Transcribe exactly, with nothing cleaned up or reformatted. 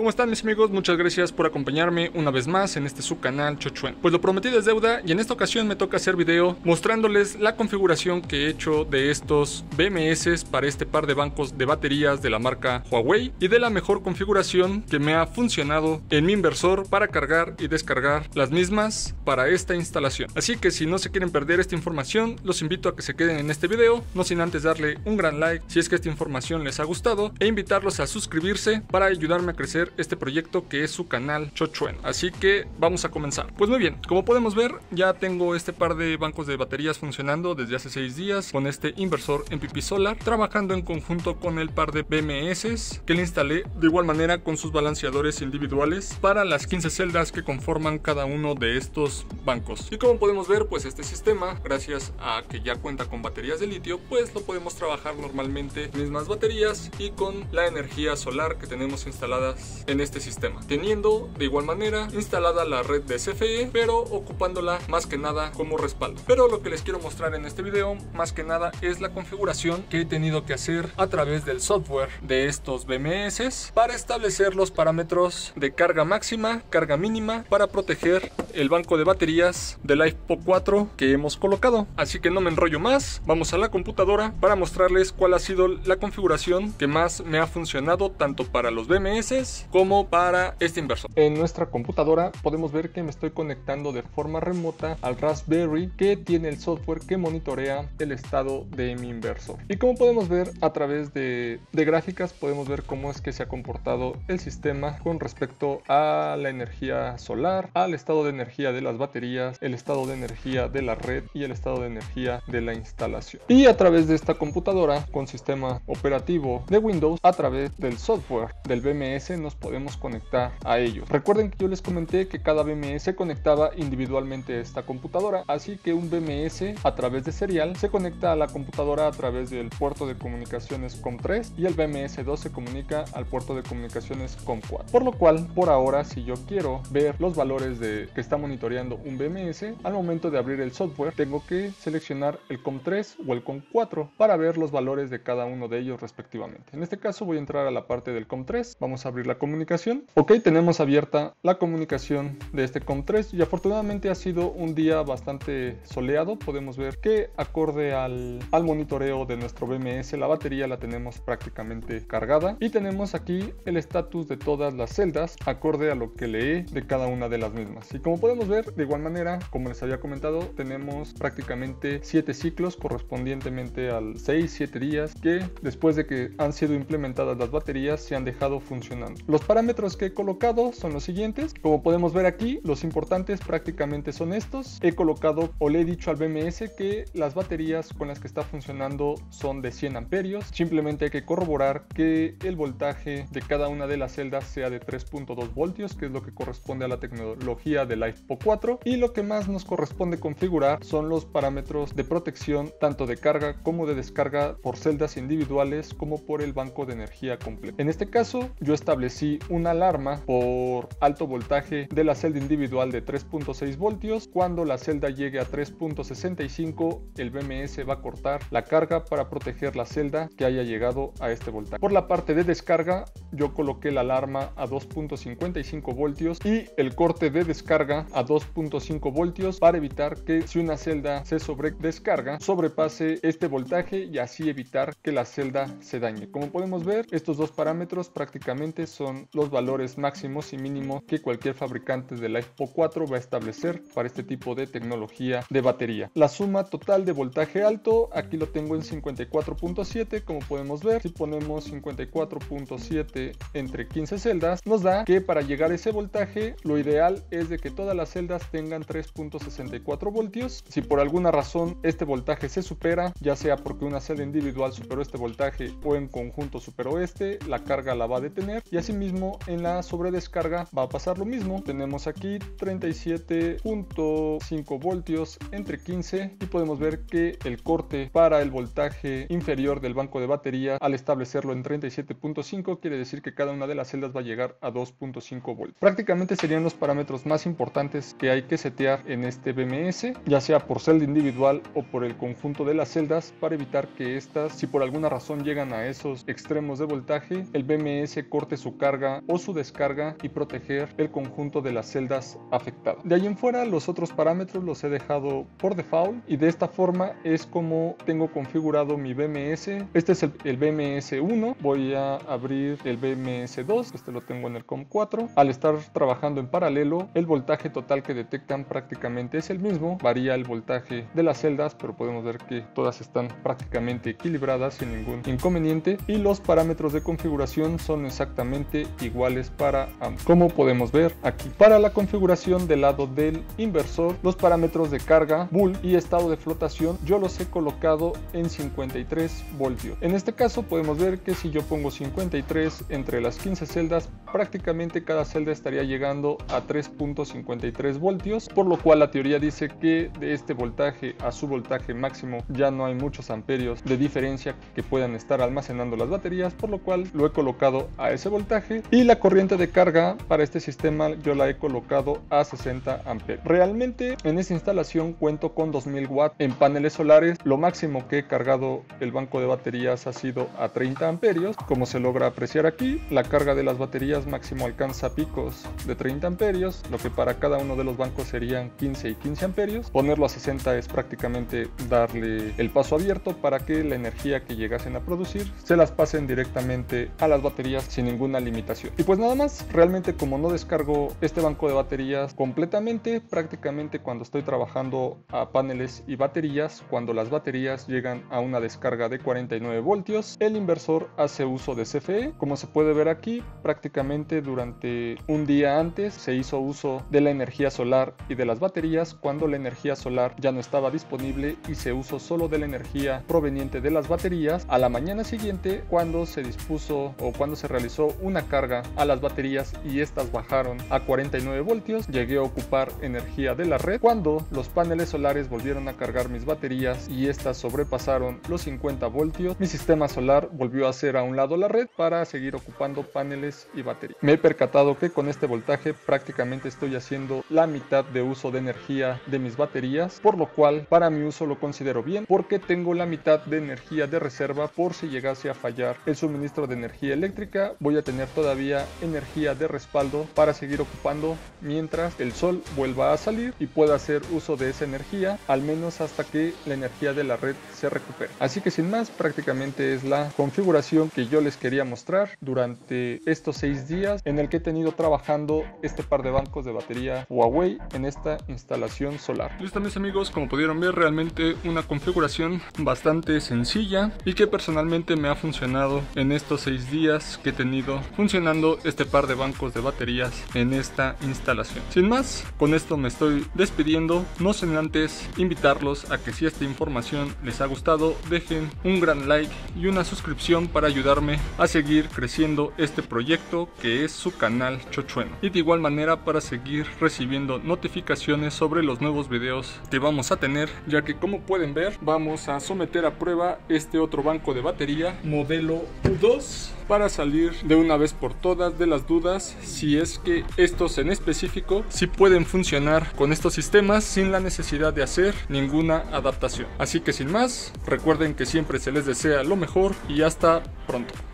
¿Cómo están mis amigos? Muchas gracias por acompañarme una vez más en este su canal Chochueno. Pues lo prometido es deuda y en esta ocasión me toca hacer video mostrándoles la configuración que he hecho de estos B M S para este par de bancos de baterías de la marca Huawei y de la mejor configuración que me ha funcionado en mi inversor para cargar y descargar las mismas para esta instalación. Así que si no se quieren perder esta información, los invito a que se queden en este video, no sin antes darle un gran like si es que esta información les ha gustado e invitarlos a suscribirse para ayudarme a crecer este proyecto que es su canal Chochueno. Así que vamos a comenzar. Pues muy bien, como podemos ver, ya tengo este par de bancos de baterías funcionando desde hace seis días con este inversor M P P Solar, trabajando en conjunto con el par de B M S que le instalé de igual manera con sus balanceadores individuales para las quince celdas que conforman cada uno de estos bancos. Y como podemos ver, pues este sistema, gracias a que ya cuenta con baterías de litio, pues lo podemos trabajar normalmente mismas baterías y con la energía solar que tenemos instaladas en este sistema, teniendo de igual manera instalada la red de C F E, pero ocupándola más que nada como respaldo. Pero lo que les quiero mostrar en este video más que nada es la configuración que he tenido que hacer a través del software de estos B M S para establecer los parámetros de carga máxima, carga mínima, para proteger el banco de baterías de LiFePO cuatro que hemos colocado. Así que no me enrollo más, vamos a la computadora para mostrarles cuál ha sido la configuración que más me ha funcionado tanto para los B M S como para este inversor. En nuestra computadora podemos ver que me estoy conectando de forma remota al Raspberry, que tiene el software que monitorea el estado de mi inversor. Y como podemos ver a través de, de gráficas, podemos ver cómo es que se ha comportado el sistema con respecto a la energía solar, al estado de energía de las baterías, el estado de energía de la red y el estado de energía de la instalación. Y a través de esta computadora con sistema operativo de Windows, a través del software del B M S nos podemos conectar a ellos. Recuerden que yo les comenté que cada B M S conectaba individualmente a esta computadora, así que un B M S a través de serial se conecta a la computadora a través del puerto de comunicaciones COM tres y el B M S dos se comunica al puerto de comunicaciones COM cuatro, por lo cual por ahora, si yo quiero ver los valores de que está monitoreando un B M S, al momento de abrir el software tengo que seleccionar el COM tres o el COM cuatro para ver los valores de cada uno de ellos respectivamente. En este caso voy a entrar a la parte del COM tres, vamos a abrir la comunicación. Ok, tenemos abierta la comunicación de este COM tres y afortunadamente ha sido un día bastante soleado. Podemos ver que acorde al, al monitoreo de nuestro B M S, la batería la tenemos prácticamente cargada y tenemos aquí el estatus de todas las celdas acorde a lo que leí de cada una de las mismas. Y como podemos ver, de igual manera, como les había comentado, tenemos prácticamente siete ciclos correspondientemente al seis siete días que después de que han sido implementadas las baterías se han dejado funcionando. Los parámetros que he colocado son los siguientes. Como podemos ver aquí, los importantes prácticamente son estos. He colocado o le he dicho al B M S que las baterías con las que está funcionando son de cien amperios. Simplemente hay que corroborar que el voltaje de cada una de las celdas sea de tres punto dos voltios, que es lo que corresponde a la tecnología de LiFePO cuatro. Y lo que más nos corresponde configurar son los parámetros de protección tanto de carga como de descarga por celdas individuales como por el banco de energía completo. En este caso yo establecí una alarma por alto voltaje de la celda individual de tres punto seis voltios. Cuando la celda llegue a tres punto sesenta y cinco, el B M S va a cortar la carga para proteger la celda que haya llegado a este voltaje. Por la parte de descarga, yo coloqué la alarma a dos punto cincuenta y cinco voltios y el corte de descarga a dos punto cinco voltios para evitar que, si una celda se sobredescarga, sobrepase este voltaje y así evitar que la celda se dañe. Como podemos ver, estos dos parámetros prácticamente son los valores máximos y mínimos que cualquier fabricante de LiFePO cuatro va a establecer para este tipo de tecnología de batería. La suma total de voltaje alto aquí lo tengo en cincuenta y cuatro punto siete. Como podemos ver, si ponemos cincuenta y cuatro punto siete entre quince celdas, nos da que para llegar a ese voltaje lo ideal es de que todas las celdas tengan tres punto sesenta y cuatro voltios. Si por alguna razón este voltaje se supera, ya sea porque una celda individual superó este voltaje o en conjunto superó este, la carga la va a detener. Y asimismo en la sobredescarga va a pasar lo mismo. Tenemos aquí treinta y siete punto cinco voltios entre quince y podemos ver que el corte para el voltaje inferior del banco de batería, al establecerlo en treinta y siete punto cinco, quiere decir que cada una de las celdas va a llegar a dos punto cinco voltios. Prácticamente serían los parámetros más importantes que hay que setear en este B M S, ya sea por celda individual o por el conjunto de las celdas, para evitar que estas, si por alguna razón llegan a esos extremos de voltaje, el B M S corte su carga carga o su descarga y proteger el conjunto de las celdas afectadas. De ahí en fuera, los otros parámetros los he dejado por default, y de esta forma es como tengo configurado mi B M S. Este es el, el B M S uno. Voy a abrir el B M S dos, este lo tengo en el COM cuatro. Al estar trabajando en paralelo, el voltaje total que detectan prácticamente es el mismo. Varía el voltaje de las celdas, pero podemos ver que todas están prácticamente equilibradas sin ningún inconveniente, y los parámetros de configuración son exactamente iguales para ambos, como podemos ver aquí. Para la configuración del lado del inversor, los parámetros de carga, bull y estado de flotación yo los he colocado en cincuenta y tres voltios. En este caso podemos ver que si yo pongo cincuenta y tres entre las quince celdas, prácticamente cada celda estaría llegando a tres punto cincuenta y tres voltios, por lo cual la teoría dice que de este voltaje a su voltaje máximo ya no hay muchos amperios de diferencia que puedan estar almacenando las baterías, por lo cual lo he colocado a ese voltaje. Y la corriente de carga para este sistema yo la he colocado a sesenta amperios. Realmente en esta instalación cuento con dos mil watts en paneles solares. Lo máximo que he cargado el banco de baterías ha sido a treinta amperios, como se logra apreciar aquí. La carga de las baterías máximo alcanza picos de treinta amperios, lo que para cada uno de los bancos serían quince y quince amperios. Ponerlo a sesenta es prácticamente darle el paso abierto para que la energía que llegasen a producir se las pasen directamente a las baterías sin ninguna limitación. Y pues nada más. Realmente, como no descargo este banco de baterías completamente, prácticamente cuando estoy trabajando a paneles y baterías, cuando las baterías llegan a una descarga de cuarenta y nueve voltios, el inversor hace uso de C F E. Como se puede ver aquí, prácticamente durante un día antes se hizo uso de la energía solar y de las baterías, cuando la energía solar ya no estaba disponible y se usó solo de la energía proveniente de las baterías. A la mañana siguiente, cuando se dispuso o cuando se realizó una carga a las baterías y estas bajaron a cuarenta y nueve voltios, llegué a ocupar energía de la red. Cuando los paneles solares volvieron a cargar mis baterías y estas sobrepasaron los cincuenta voltios, mi sistema solar volvió a hacer a un lado la red para seguir ocupando paneles y baterías. Me he percatado que con este voltaje prácticamente estoy haciendo la mitad de uso de energía de mis baterías, por lo cual para mi uso lo considero bien, porque tengo la mitad de energía de reserva por si llegase a fallar el suministro de energía eléctrica. Voy a tener todavía energía de respaldo para seguir ocupando mientras el sol vuelva a salir y pueda hacer uso de esa energía, al menos hasta que la energía de la red se recupere. Así que sin más, prácticamente es la configuración que yo les quería mostrar durante estos seis días en el que he tenido trabajando este par de bancos de batería Huawei en esta instalación solar. Listo, mis amigos, como pudieron ver, realmente una configuración bastante sencilla y que personalmente me ha funcionado en estos seis días que he tenido funcionando este par de bancos de baterías en esta instalación. Sin más, con esto me estoy despidiendo, no sin antes invitarlos a que si esta información les ha gustado, dejen un gran like y una suscripción para ayudarme a seguir creciendo este proyecto que es su canal Chochueno, y de igual manera para seguir recibiendo notificaciones sobre los nuevos videos que vamos a tener, ya que como pueden ver vamos a someter a prueba este otro banco de batería modelo U dos para salir de una vez por todas de las dudas si es que estos en específico si pueden funcionar con estos sistemas sin la necesidad de hacer ninguna adaptación. Así que sin más, recuerden que siempre se les desea lo mejor y hasta pronto.